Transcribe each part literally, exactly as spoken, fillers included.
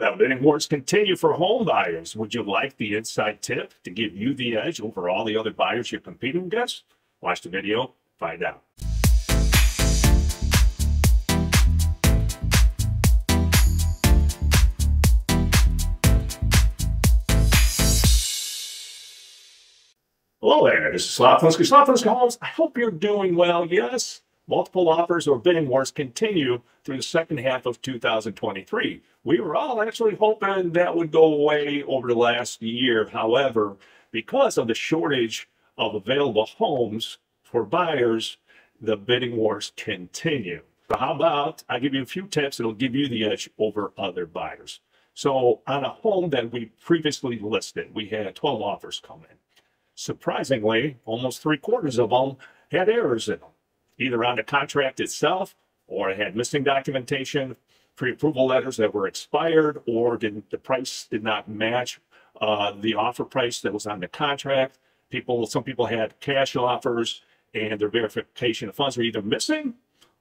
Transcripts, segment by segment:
Well, bidding wars continue for home buyers. Would you like the inside tip to give you the edge over all the other buyers you're competing against? Watch the video, find out. Hello there, this is Slav Polinski, Slav Polinski Homes. I hope you're doing well. Yes, multiple offers or bidding wars continue through the second half of two thousand twenty-three. We were all actually hoping that would go away over the last year. However, because of the shortage of available homes for buyers, the bidding wars continue. So how about I give you a few tips that'll give you the edge over other buyers. So on a home that we previously listed, we had twelve offers come in. Surprisingly, almost three quarters of them had errors in them, either on the contract itself, or it had missing documentation, pre-approval letters that were expired, or didn't, the price did not match uh, the offer price that was on the contract. People, some people had cash offers, and their verification of funds were either missing,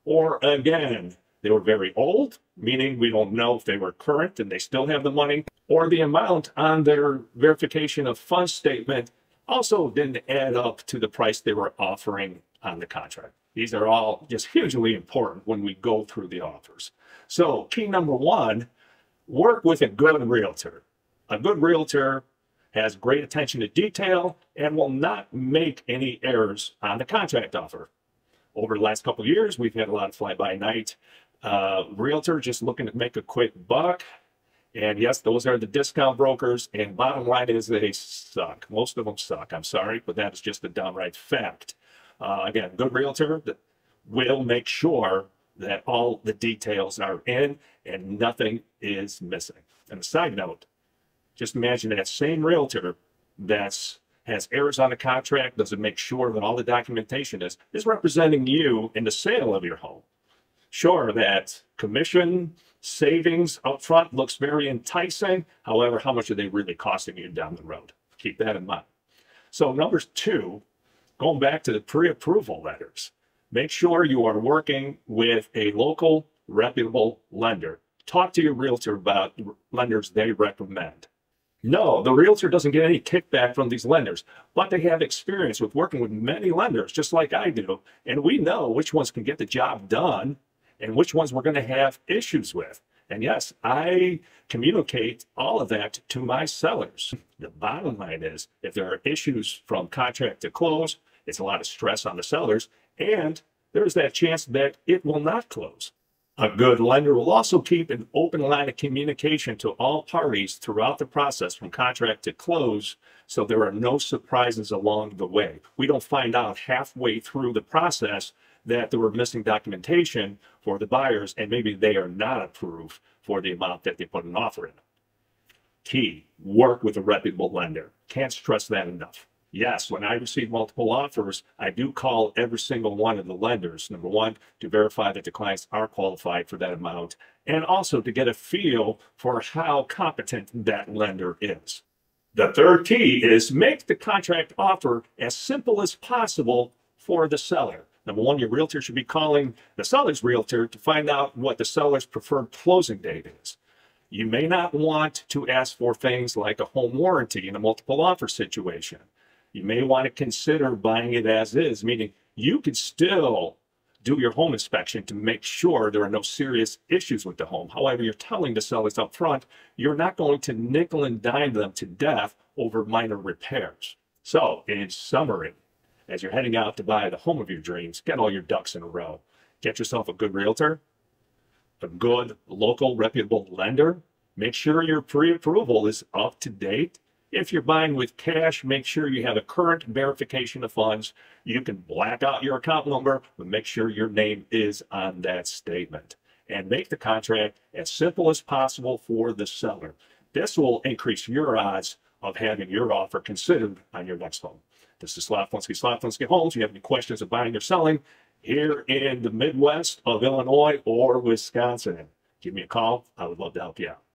or again, they were very old, meaning we don't know if they were current and they still have the money, or the amount on their verification of funds statement also didn't add up to the price they were offering on the contract. These are all just hugely important when we go through the offers. So key number one, work with a good realtor. A good realtor has great attention to detail and will not make any errors on the contract offer. Over the last couple of years, we've had a lot of fly-by-night uh, realtors just looking to make a quick buck. And yes, those are the discount brokers, and bottom line is they suck. Most of them suck. I'm sorry, but that is just a downright fact. Uh, again, good realtor that will make sure that all the details are in and nothing is missing. And a side note, just imagine that same realtor that has errors on the contract, doesn't make sure that all the documentation is, is representing you in the sale of your home. Sure, that commission savings up front looks very enticing. However, how much are they really costing you down the road? Keep that in mind. So number two, going back to the pre-approval letters, make sure you are working with a local reputable lender. Talk to your realtor about lenders they recommend. No, the realtor doesn't get any kickback from these lenders, but they have experience with working with many lenders, just like I do, and we know which ones can get the job done and which ones we're going to have issues with. And yes, I communicate all of that to my sellers. The bottom line is, if there are issues from contract to close, it's a lot of stress on the sellers, and there's that chance that it will not close. A good lender will also keep an open line of communication to all parties throughout the process from contract to close, so there are no surprises along the way. We don't find out halfway through the process that there were missing documentation for the buyers, and maybe they are not approved for the amount that they put an offer in. Key, work with a reputable lender. Can't stress that enough. Yes, when I receive multiple offers, I do call every single one of the lenders, number one, to verify that the clients are qualified for that amount, and also to get a feel for how competent that lender is. The third key is make the contract offer as simple as possible for the seller. Number one, your realtor should be calling the seller's realtor to find out what the seller's preferred closing date is. You may not want to ask for things like a home warranty in a multiple offer situation. You may want to consider buying it as is, meaning you can still do your home inspection to make sure there are no serious issues with the home. However, you're telling the sellers up front, you're not going to nickel and dime them to death over minor repairs. So, in summary, as you're heading out to buy the home of your dreams, get all your ducks in a row. Get yourself a good realtor, a good local reputable lender. Make sure your pre-approval is up to date. If you're buying with cash, make sure you have a current verification of funds. You can black out your account number, but make sure your name is on that statement. And make the contract as simple as possible for the seller. This will increase your odds of having your offer considered on your next home. This is Slav Polinski, Slav Polinski Homes. If you have any questions of buying or selling here in the Midwest of Illinois or Wisconsin, give me a call. I would love to help you out.